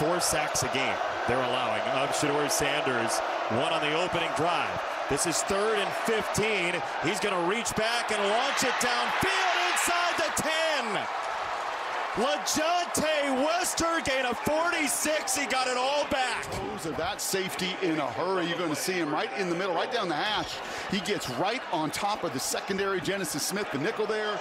4 sacks a game they're allowing of Shedeur Sanders. 1 on the opening drive. This is 3rd and 15. He's going to reach back and launch it downfield inside the 10. LeJonte Wester, gain of 46. He got it all back. That safety in a hurry. You're going to see him right in the middle, right down the hash. He gets right on top of the secondary. Genesis Smith, the nickel there.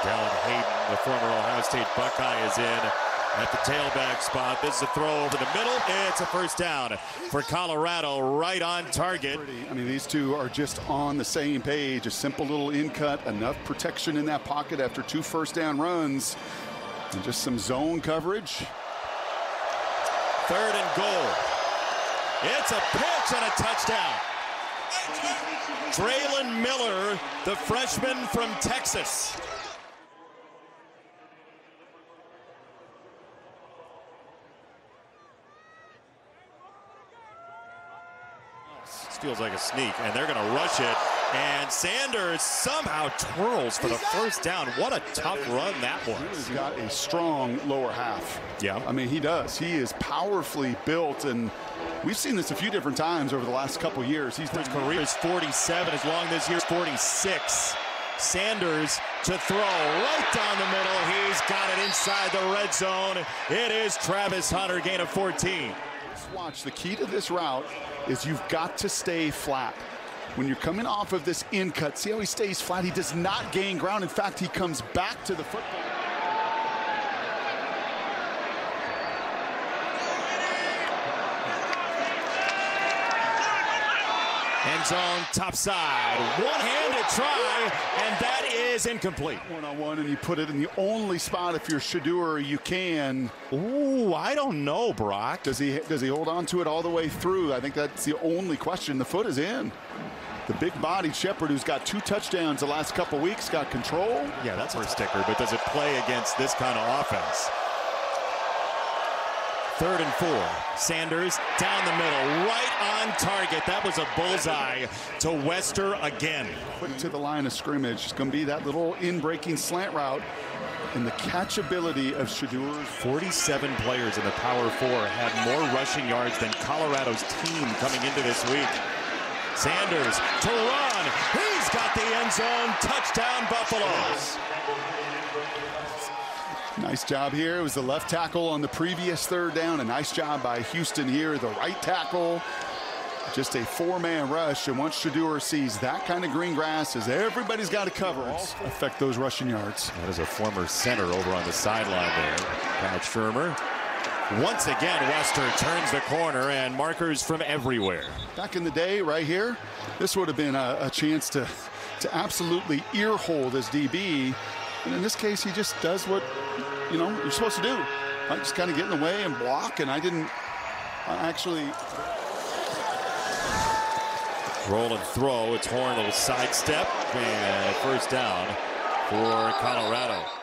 Dallin Hayden, the former Ohio State Buckeye, is in at the tailback spot. This is a throw over the middle. It's a first down for Colorado, right on target. I mean, these two are just on the same page. A simple little in cut, enough protection in that pocket after 2 first down runs, and just some zone coverage. 3rd and goal. It's a pitch and a touchdown. Braylen Miller, the freshman from Texas. Feels like a sneak, and they're going to rush it, and Sanders somehow twirls for the first down. What a tough run that was. He's got a strong lower half. Yeah. I mean, he does. He is powerfully built, and we've seen this a few different times over the last couple years. His career is 47. As long this year, 46. Sanders to throw right down the middle. He's got it inside the red zone. It is Travis Hunter, gain of 14. Watch, the key to this route is you've got to stay flat. When you're coming off of this in cut, see how he stays flat? He does not gain ground. In fact, he comes back to the football. End zone, top side. One-handed try, and that is incomplete. One-on-one, and you put it in the only spot if you're Shedeur you can. Ooh, I don't know, Brock. Does he hold on to it all the way through? I think that's the only question. The foot is in. The big-bodied Shepherd, who's got 2 touchdowns the last couple weeks, got control. Yeah, that's her sticker, but does it play against this kind of offense? 3rd and 4. Sanders down the middle, right on target. That was a bullseye to Wester again. Quick to the line of scrimmage. It's going to be that little in-breaking slant route. And the catchability of Shedeur. 47 players in the Power 4 had more rushing yards than Colorado's team coming into this week. Sanders to run. He's got the end zone. Touchdown, Buffaloes. Nice job here. It was the left tackle on the previous 3rd down. A nice job by Houston here. The right tackle. Just a 4-man rush. And once Shedeur sees that kind of green grass, as everybody's got to cover, affect those rushing yards. That is a former center over on the sideline there. Kyle Schirmer. Once again, Wester turns the corner, and markers from everywhere. Back in the day, right here, this would have been a chance to absolutely ear hold as DB. And in this case, he just does what, you know, you're supposed to do. I just kind of get in the way and block, and I actually... Roll and throw. It's Horn, a little sidestep, and first down for Colorado.